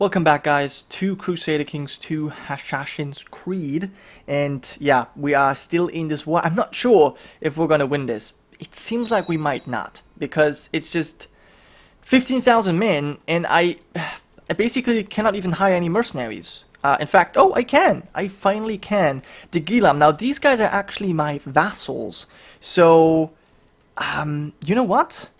Welcome back, guys, to Crusader Kings II Hashashin's Creed. And yeah, we are still in this war. I'm not sure if we're going to win this. It seems like we might not, because it's just 15,000 men, and I basically cannot even hire any mercenaries. In fact, oh, I can. I finally can. The Ghilam. Now, these guys are actually my vassals. So, you know what?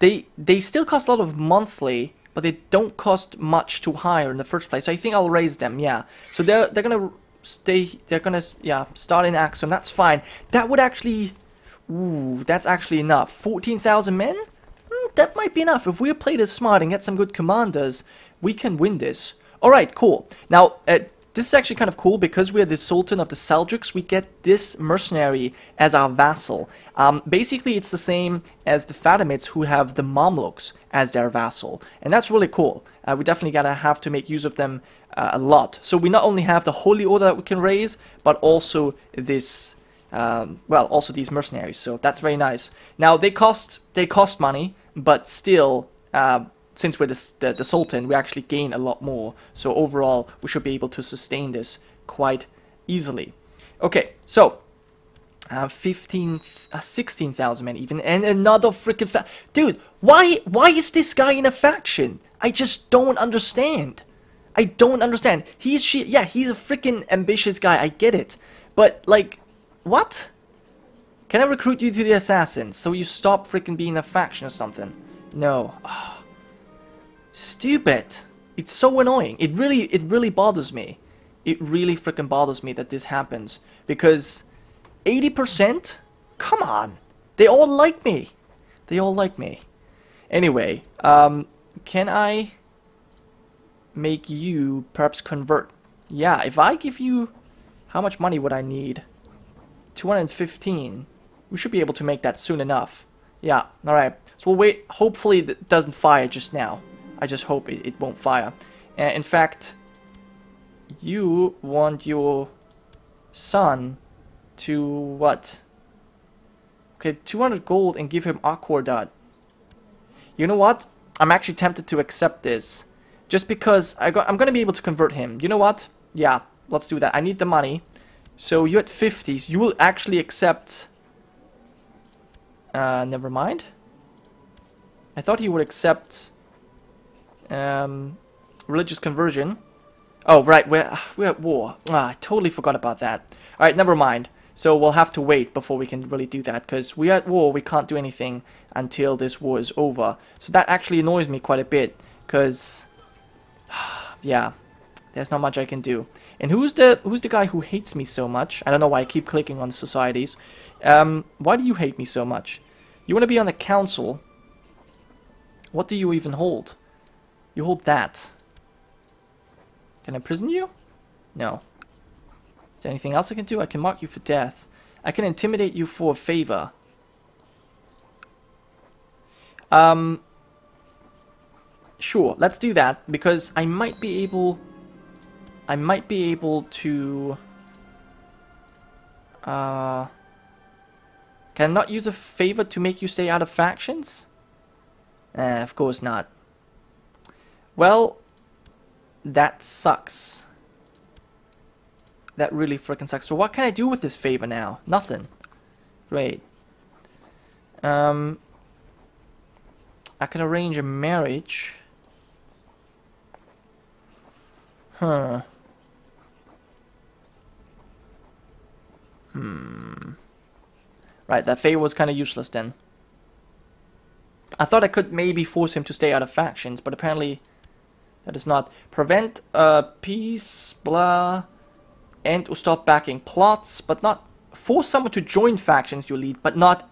They still cost a lot of monthly, but they don't cost much to hire in the first place. So I think I'll raise them, yeah. So they're gonna stay, yeah, start in Axum, that's fine. That would actually, ooh, that's actually enough. 14,000 men? That might be enough. If we play this smart and get some good commanders, we can win this. Alright, cool. Now, this is actually kind of cool because we're the Sultan of the Seljuks. We get this mercenary as our vassal. Basically, it's the same as the Fatimids, who have the Mamluks as their vassal. And that's really cool. We definitely gotta have to make use of them a lot. So we not only have the Holy Order that we can raise, but also this, well, also these mercenaries. So that's very nice. Now, they cost money, but still, since we're the Sultan, we actually gain a lot more. So overall, we should be able to sustain this quite easily. Okay, so 16,000 men even, and another freaking dude. Why is this guy in a faction? I just don't understand. I don't understand. Yeah, he's a freaking ambitious guy. I get it, but like, what? Can I recruit you to the assassins so you stop freaking being a faction or something? No. Stupid. It's so annoying. It really bothers me. It really freaking bothers me that this happens, because 80%? Come on. They all like me. They all like me. Anyway, can I make you perhaps convert? Yeah, if I give you, how much money would I need? 215. We should be able to make that soon enough. Yeah, alright. So we'll wait. Hopefully that doesn't fire just now. I just hope it won't fire. In fact, you want your son to what? Okay, 200 gold and give him Aquadot. You know what? I'm actually tempted to accept this. Just because I'm going to be able to convert him. You know what? Yeah, let's do that. I need the money. So you're at 50. You will actually accept... never mind. I thought he would accept... religious conversion. Oh, right, we're at war. I totally forgot about that. Alright, never mind. So we'll have to wait before we can really do that, because we're at war, we can't do anything until this war is over. So that actually annoys me quite a bit, because, yeah, there's not much I can do. And who's the guy who hates me so much? I don't know why I keep clicking on societies. Why do you hate me so much? You want to be on the council? What do you even hold? You hold that. Can I imprison you? No. Is there anything else I can do? I can mark you for death. I can intimidate you for a favor. Sure, let's do that, because I might be able to... Can I not use a favor to make you stay out of factions? Of course not. Well, that sucks. That really freaking sucks. So what can I do with this favor now? Nothing. Great. I can arrange a marriage. Huh. Right, that favor was kind of useless then. I thought I could maybe force him to stay out of factions, but apparently... that is not. Prevent peace, blah, and or stop backing plots, but not force someone to join factions you lead, but not,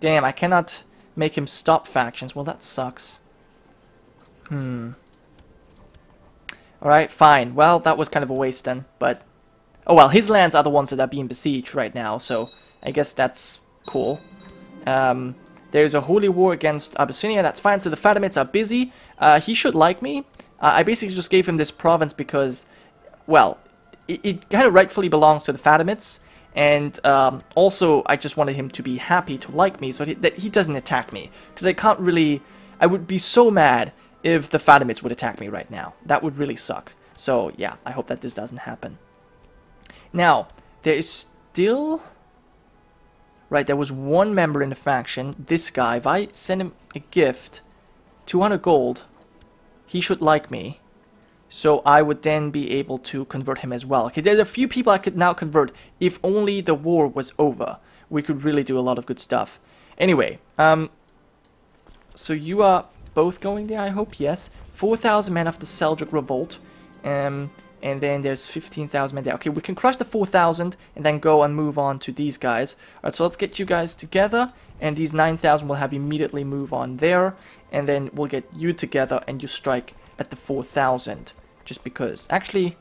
damn, I cannot make him stop factions. Well, that sucks. Alright, fine. Well, that was kind of a waste then, but, oh well, his lands are the ones that are being besieged right now, so I guess that's cool. There's a holy war against Abyssinia, that's fine. So the Fatimids are busy. He should like me. I basically just gave him this province because, well, it kind of rightfully belongs to the Fatimids. And also, I just wanted him to be happy to like me so that he doesn't attack me. Because I can't really... I would be so mad if the Fatimids would attack me right now. That would really suck. So yeah, I hope that this doesn't happen. Now, there is still... Right, there was one member in the faction, this guy. If I send him a gift, 200 gold, he should like me. So I would then be able to convert him as well. Okay, there's a few people I could now convert. If only the war was over, we could really do a lot of good stuff. Anyway, so you are both going there, I hope, yes. 4,000 men of the Seljuk revolt. And then there's 15,000 men there. Okay, we can crush the 4,000 and then go and move on to these guys. Alright, so let's get you guys together. And these 9,000 will have immediately move on there. And then we'll get you together and you strike at the 4,000. Just because. Actually,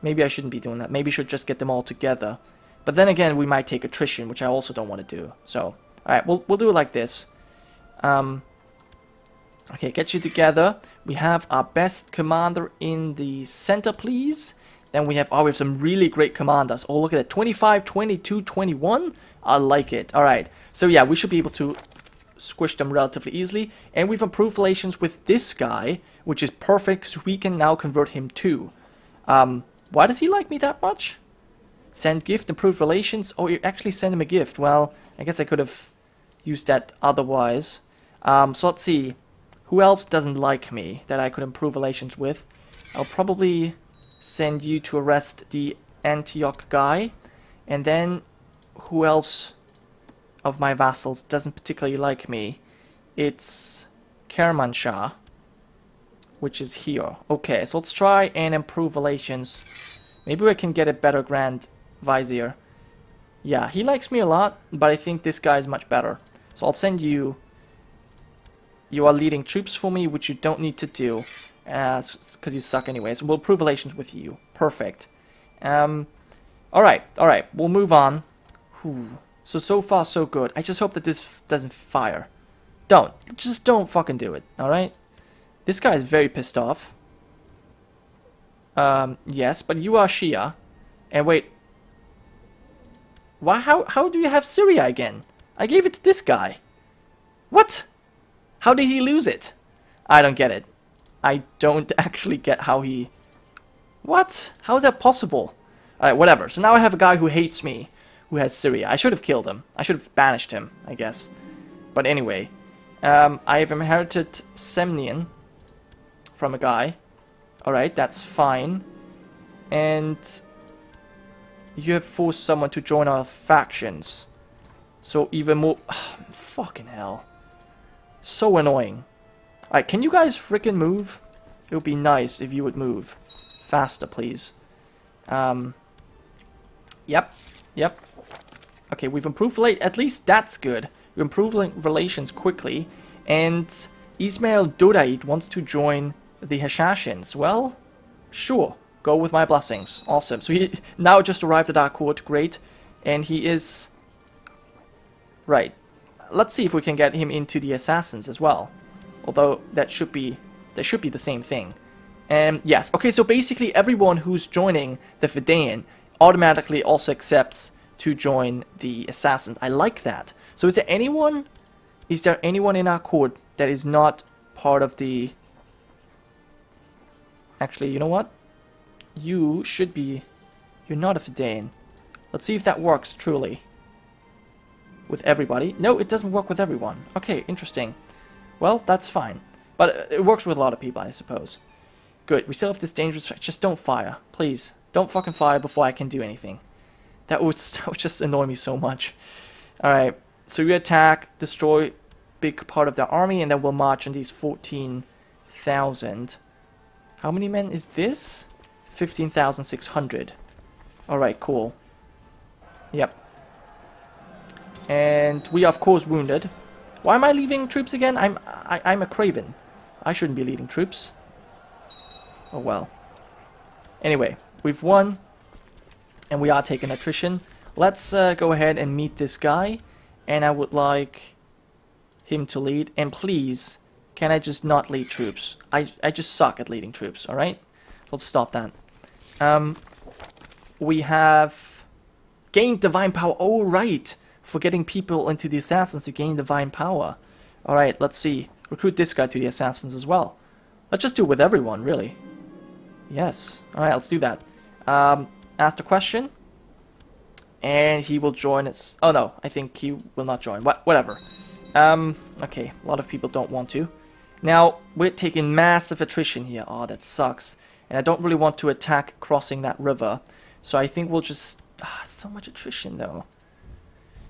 maybe I shouldn't be doing that. Maybe I should just get them all together. But then again, we might take attrition, which I also don't want to do. So, alright, we'll do it like this. Okay, get you together. We have our best commander in the center, please. Then we have, oh, we have some really great commanders. Oh, look at that. 25, 22, 21. I like it. All right. So, yeah, we should be able to squish them relatively easily. And we've improved relations with this guy, which is perfect, so we can now convert him too. Why does he like me that much? Send gift, improve relations. Oh, you actually send him a gift. Well, I guess I could have used that otherwise. So, let's see. Who else doesn't like me that I could improve relations with? I'll probably send you to arrest the Antioch guy. And then, who else of my vassals doesn't particularly like me? It's Kermanshah, which is here. Okay, so let's try and improve relations. Maybe I can get a better Grand Vizier. Yeah, he likes me a lot, but I think this guy is much better. So I'll send you... You are leading troops for me, which you don't need to do, because you suck anyways. We'll improve relations with you. Perfect. Alright, we'll move on. Whew. So far, so good. I just hope that this doesn't fire. Don't. Just don't fucking do it, alright? This guy is very pissed off. Yes, but you are Shia. And wait. Why? How do you have Syria again? I gave it to this guy. What? How did he lose it? I don't get it. I don't actually get how he... What? How is that possible? Alright, whatever. So now I have a guy who hates me, who has Syria. I should have killed him. I should have banished him, I guess. But anyway, I have inherited Semnian from a guy. Alright, that's fine. And you have forced someone to join our factions. So even more... Fucking hell. So annoying. Alright, can you guys frickin' move? It would be nice if you would move. Faster, please. Yep. Okay, we've improved late. At least that's good. We improved relations quickly. And Ismail Dodait wants to join the Hashashins. Well, sure. Go with my blessings. Awesome. So he now just arrived at our court. Great. And he is... Right. Let's see if we can get him into the assassins as well. Although that should be the same thing. Yes. Okay, so basically everyone who's joining the Fidean automatically also accepts to join the assassins. I like that. So is there anyone in our court that is not part of the... Actually, you know what? You should be... You're not a Fidean. Let's see if that works truly. With everybody. No, it doesn't work with everyone. Okay, interesting. Well, that's fine. But it works with a lot of people, I suppose. Good. We still have this dangerous... Just don't fire. Please. Don't fucking fire before I can do anything. That would just annoy me so much. Alright. So we attack, destroy big part of their army, and then we'll march on these 14,000. How many men is this? 15,600. Alright, cool. Yep. And we are, of course, wounded. Why am I leaving troops again? I'm a craven. I shouldn't be leading troops. Oh, well. Anyway, we've won. And we are taking attrition. Let's go ahead and meet this guy. And I would like him to lead. And please, can I just not lead troops? I just suck at leading troops, alright? Let's stop that. We have gained divine power. Oh, right. For getting people into the assassins to gain divine power. Alright, let's see. Recruit this guy to the assassins as well. Let's just do it with everyone, really. Yes. Alright, let's do that. Ask the question. And he will join us. Oh no, I think he will not join. Whatever. Okay, a lot of people don't want to. Now, we're taking massive attrition here. Oh, that sucks. And I don't really want to attack crossing that river. So I think we'll just... Ah, so much attrition, though.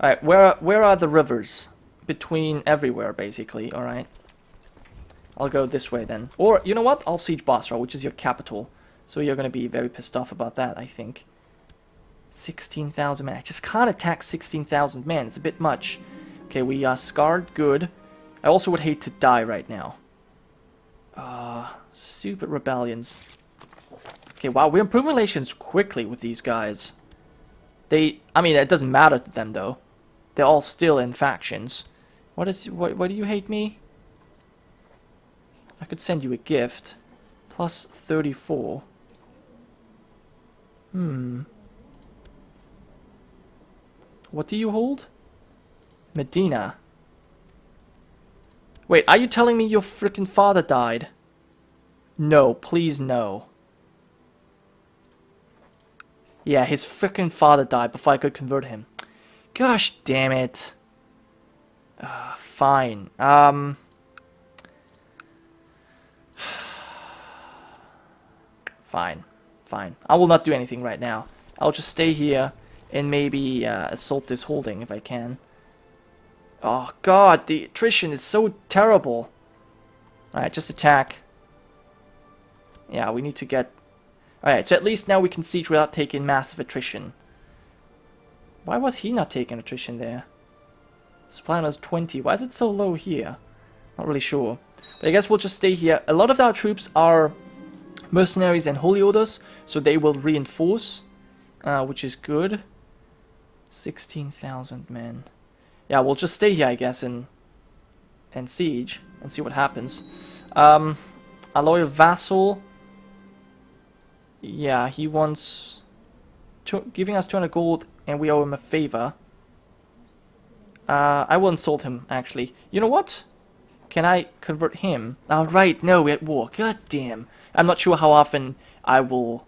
Alright, where are the rivers? Between everywhere, basically. Alright. I'll go this way, then. Or, you know what? I'll siege Basra, which is your capital. So you're going to be very pissed off about that, I think. 16,000 men. I just can't attack 16,000 men. It's a bit much. Okay, we are scarred. Good. I also would hate to die right now. Stupid rebellions. Okay, wow, we improve relations quickly with these guys. I mean, it doesn't matter to them, though. They're all still in factions. Why do you hate me? I could send you a gift. Plus 34. What do you hold? Medina. Wait, are you telling me your frickin' father died? No, please no. Yeah, his frickin' father died before I could convert him. Gosh damn it. Fine. Fine. I will not do anything right now. I'll just stay here and maybe assault this holding if I can. Oh god, the attrition is so terrible. Alright, just attack. Yeah, we need to get... Alright, so at least now we can siege without taking massive attrition. Why was he not taking attrition there? Supply was 20. Why is it so low here? Not really sure. But I guess we'll just stay here. A lot of our troops are mercenaries and holy orders, so they will reinforce, which is good. 16,000 men. Yeah, we'll just stay here, I guess, and siege, and see what happens. Our loyal vassal. Yeah, he wants... giving us 200 gold, and we owe him a favor. I will insult him, actually. You know what? Can I convert him? Alright, no, we're at war. God damn. I'm not sure how often I will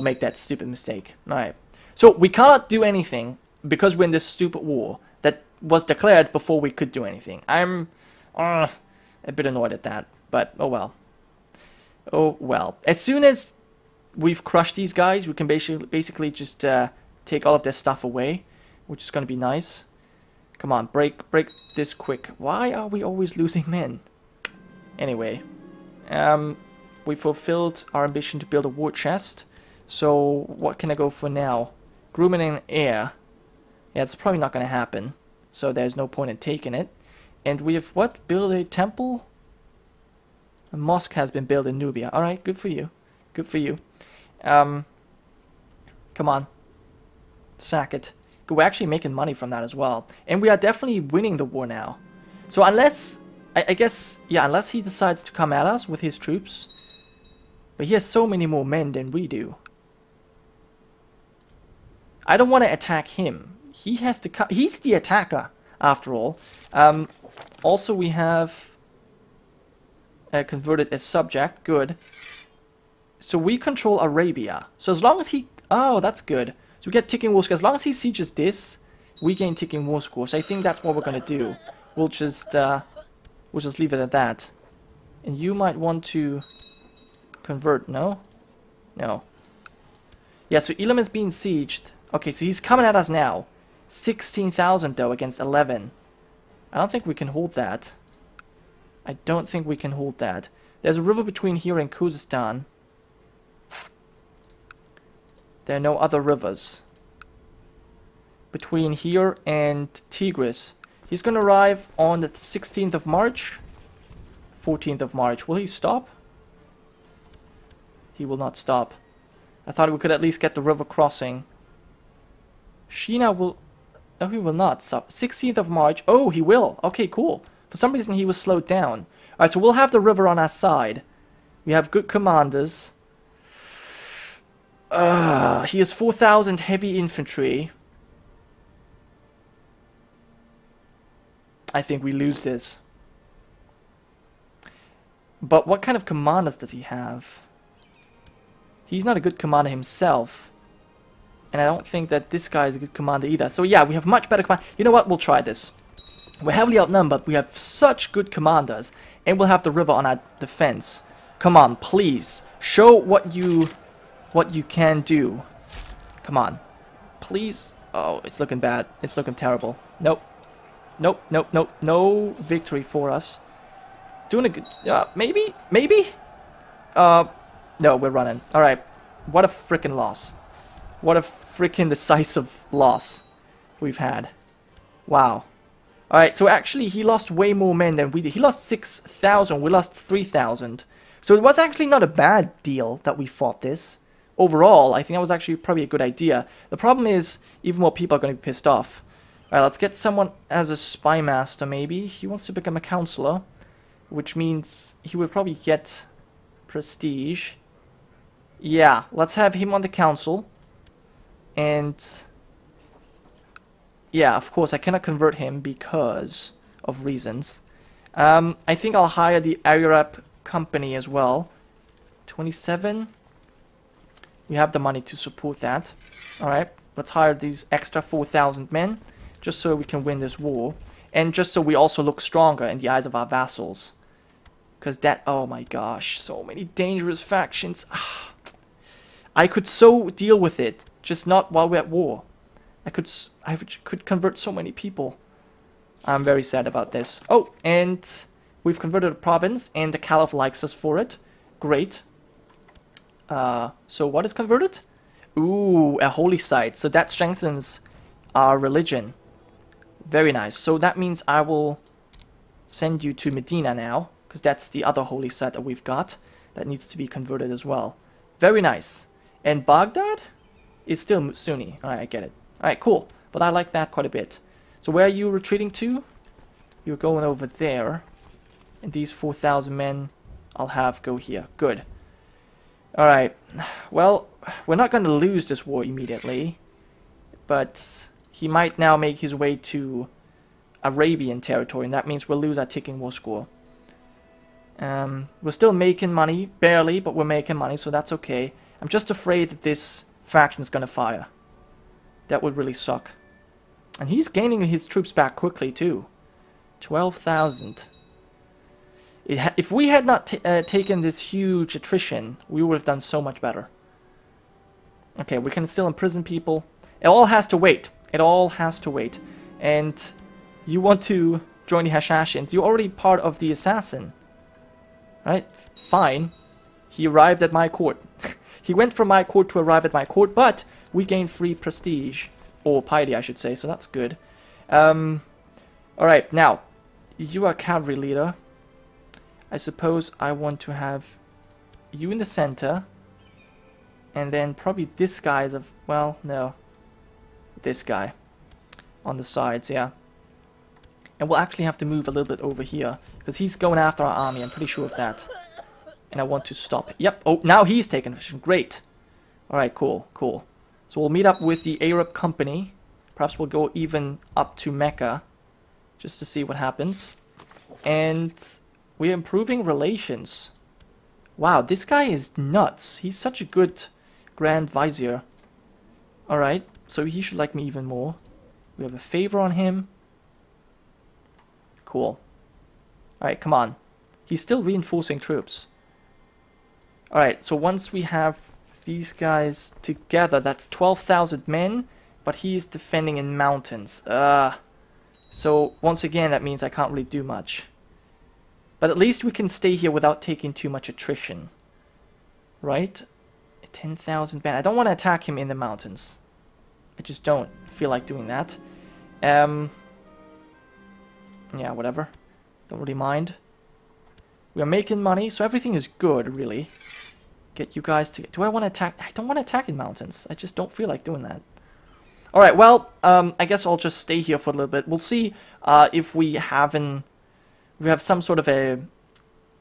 make that stupid mistake. Alright. So, we cannot do anything because we're in this stupid war that was declared before we could do anything. I'm a bit annoyed at that, but oh well. Oh well. As soon as we've crushed these guys, we can basically just take all of their stuff away, which is going to be nice. Come on, break this quick. Why are we always losing men? Anyway, we fulfilled our ambition to build a war chest. So what can I go for now? Grooming and air. Yeah, it's probably not going to happen. So there's no point in taking it. And we have what? Build a temple? A mosque has been built in Nubia. Alright, good for you. Good for you. Come on. Sack it. We're actually making money from that as well. And we are definitely winning the war now. So unless... I guess... Yeah, unless he decides to come at us with his troops. But he has so many more men than we do. I don't want to attack him. He has to come... He's the attacker, after all. Also, we have... converted as subject. Good. So we control Arabia. So as long as he... Oh, that's good. So we get ticking war score. As long as he sieges this, we gain ticking war score. So I think that's what we're going to do. We'll just leave it at that. And you might want to convert, no? No. Yeah, so Elam is being sieged. Okay, so he's coming at us now. 16,000, though, against 11. I don't think we can hold that. I don't think we can hold that. There's a river between here and Khuzestan. There are no other rivers. Between here and Tigris. He's going to arrive on the 16th of March. 14th of March. Will he stop? He will not stop. I thought we could at least get the river crossing. Sheena will... No, he will not stop. 16th of March. Oh, he will. Okay, cool. For some reason, he was slowed down. Alright, so we'll have the river on our side. We have good commanders. He has 4,000 heavy infantry. I think we lose this. But what kind of commanders does he have? He's not a good commander himself. And I don't think that this guy is a good commander either. So yeah, we have much better command. You know what? We'll try this. We're heavily outnumbered. We have such good commanders. And we'll have the river on our defense. Come on, please. Show what you can do. Come on. Please. Oh, it's looking bad. It's looking terrible. Nope. Nope, nope, nope. No victory for us. Doing a good... maybe? Maybe? No, we're running. Alright. What a freaking loss. What a freaking decisive loss we've had. Wow. Alright, so actually he lost way more men than we did. He lost 6,000. We lost 3,000. So it was actually not a bad deal that we fought this. Overall, I think that was actually probably a good idea. The problem is, even more people are going to be pissed off. Alright, let's get someone as a spy master, maybe. He wants to become a counselor. Which means he will probably get prestige. Yeah, let's have him on the council. And yeah, of course I cannot convert him because of reasons. I think I'll hire the Arab company as well. 27. We have the money to support that. Alright, let's hire these extra 4,000 men just so we can win this war. And just so we also look stronger in the eyes of our vassals. Because that, oh my gosh, so many dangerous factions. I could so deal with it, just not while we're at war. I could convert so many people. I'm very sad about this. Oh, and we've converted a province, and the Caliph likes us for it. Great. So what is converted? Ooh, a holy site. So that strengthens our religion. Very nice. So that means I will send you to Medina now. Because that's the other holy site that we've got that needs to be converted as well. Very nice. And Baghdad is still Sunni. Alright, I get it. Alright, cool. But I like that quite a bit. So where are you retreating to? You're going over there. And these 4,000 men I'll have go here. Good. Alright. Well, we're not going to lose this war immediately. But he might now make his way to Arabian territory. And that means we'll lose our ticking war score. We're still making money, barely, but we're making money, so that's okay. I'm just afraid that this faction's gonna fire. That would really suck. And he's gaining his troops back quickly, too. 12,000. If we had not taken this huge attrition, we would have done so much better. Okay, we can still imprison people. It all has to wait. It all has to wait. And you want to join the Hashashins. You're already part of the Assassin. Right? Fine. He arrived at my court. He went from my court to arrive at my court, but we gained free prestige. Or piety, I should say, so that's good. Alright, now. You are cavalry leader. I suppose I want to have you in the center. And then probably this guy is a... well, no. This guy. On the sides, yeah. And we'll actually have to move a little bit over here. Because he's going after our army, I'm pretty sure of that. And I want to stop it. Yep, oh, now he's taking vision. Great. Alright, cool, cool. So we'll meet up with the Arab company. Perhaps we'll go even up to Mecca. Just to see what happens. And we're improving relations. Wow, this guy is nuts. He's such a good Grand Vizier. Alright, so he should like me even more. We have a favor on him. Cool. Alright, come on. He's still reinforcing troops. Alright, so once we have these guys together, that's 12,000 men, but he's defending in mountains. So once again, that means I can't really do much. But at least we can stay here without taking too much attrition. Right? 10,000 men. I don't want to attack him in the mountains. I just don't feel like doing that. Yeah, whatever. Don't really mind. We're making money, so everything is good, really. Get you guys to... do I want to attack? I don't want to attack in mountains. I just don't feel like doing that. Alright, well, I guess I'll just stay here for a little bit. We'll see if we have some sort of a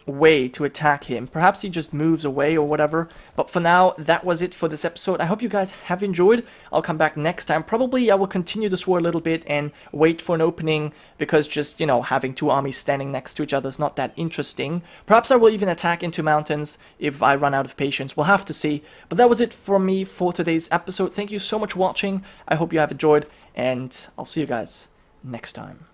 way to attack him. Perhaps he just moves away or whatever. But for now, that was it for this episode. I hope you guys have enjoyed. I'll come back next time. Probably I will continue this war a little bit and wait for an opening, because just, you know, having two armies standing next to each other is not that interesting. Perhaps I will even attack into mountains if I run out of patience. We'll have to see. But that was it from me for today's episode. Thank you so much for watching. I hope you have enjoyed, and I'll see you guys next time.